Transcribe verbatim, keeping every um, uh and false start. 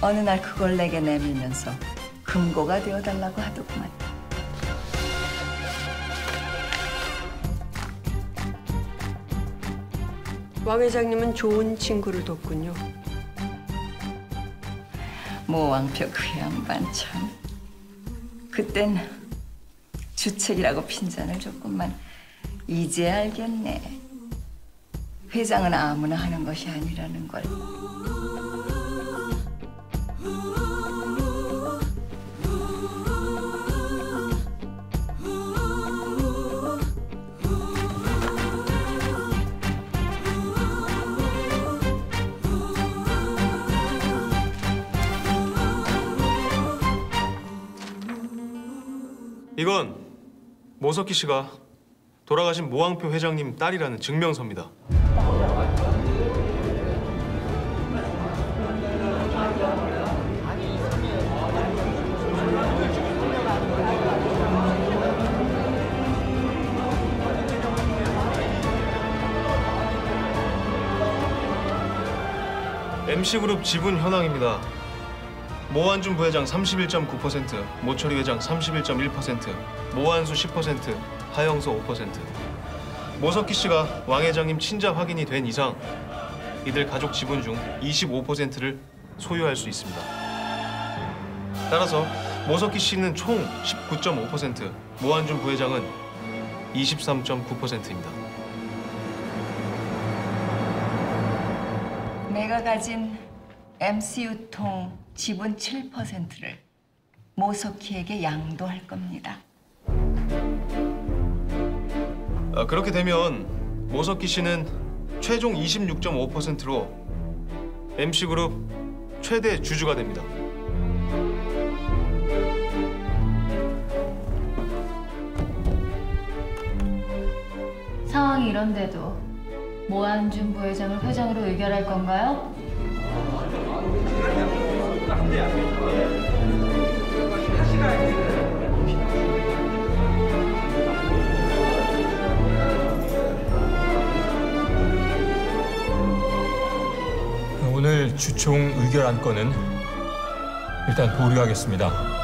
어느 날 그걸 내게 내밀면서 금고가 되어달라고 하더구만. 왕 회장님은 좋은 친구를 뒀군요. 모왕표 그 양반 참. 그땐 주책이라고 핀잔을 줬건만 이제 알겠네. 회장은 아무나 하는 것이 아니라는 걸. 이건 모석희 씨가 돌아가신 모왕표 회장님 딸이라는 증명서입니다. 엠씨그룹 지분 현황입니다. 모완준 부회장 삼십일 점 구 퍼센트, 모철희 회장 삼십일 점 일 퍼센트, 모완수 십 퍼센트, 하영서 오 퍼센트. 모석희 씨가 왕 회장님 친자 확인이 된 이상 이들 가족 지분 중 이십오 퍼센트를 소유할 수 있습니다. 따라서 모석희 씨는 총 십구 점 오 퍼센트, 모완준 부회장은 이십삼 점 구 퍼센트입니다. 내가 가진 엠씨유통 지분 칠 퍼센트를 모석희에게 양도할 겁니다. 아, 그렇게 되면 모석희 씨는 최종 이십육 점 오 퍼센트로 엠씨그룹 최대 주주가 됩니다. 상황이 이런데도 모완준 부회장을 회장으로 의결할 건가요? 오늘 주총 의결 안건은 일단 보류하겠습니다.